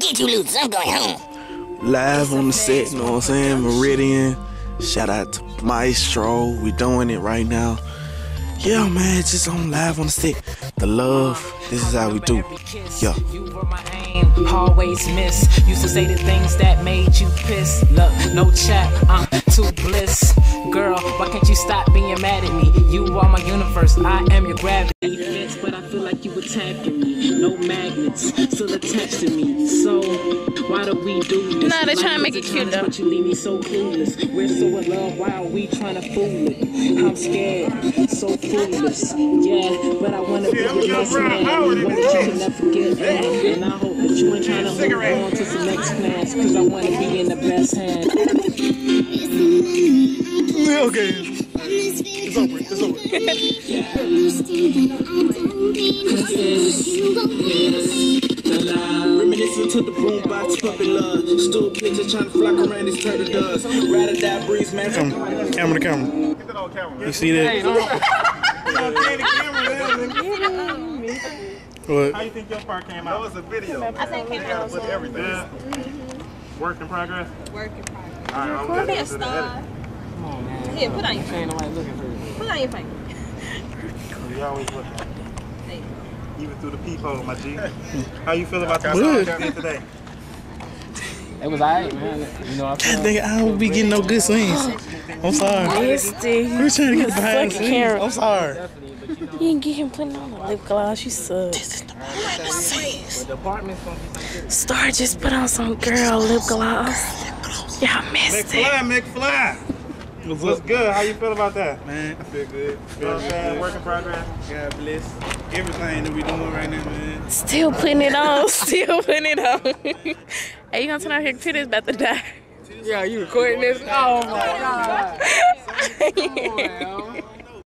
Get you loose, I'm going home. Live on the set, you know what I'm saying? Meridian. Shout out to Maestro. We doing it right now. Yeah, man, just on Live on the Set. The love, this is how we do. Yeah. You were my aim, always miss. Used to say the things that made you piss. Look, no chat, I'm too bliss. Girl, why can't you stop being mad at me? You are my universe, I am your gravity. Yes, but I feel like you attacking me. No magnets, still attached to me. So, why do we do this? Nah, they're trying to make it cute, though. But you leave me so clueless. We're so in love, why are we trying to fool it? I'm scared, so clueless. Yeah, but I want to be your best man. One that you can never forget. And I hope that you ain't trying to hold on to some next plans. Because I want to be in the best hand. Okay, it's over, it's over. Reminiscing to the boombox puppet love. Still picture trying to flock around this turtle does. Rather die breeze, man. Camera to camera. You see that? What? How you think your part came out? That was a video. I think it came out. With everything. Mm-hmm. Work in progress? Work in progress. All right, I'm going to Star. Here, put on your finger. Put on your finger. You always look at me. Even through the peephole, my G. How you feel about your journey today? It was alright, man. You know, I don't be getting no good swings. I'm sorry. We're trying to get behind the camera. I'm sorry. You didn't get him putting on a lip gloss. You suck. This is the problem. Star just put on some girl lip gloss. Y'all missed it. McFly, McFly. What's good? How you feel about that? Man, I feel good. Feel good. Work in progress. God bless. Everything that we doing right now, man. Still putting it on. Still putting it on. Hey, you gonna turn out here? Titty's about to die. Yeah, you recording this? Oh my God.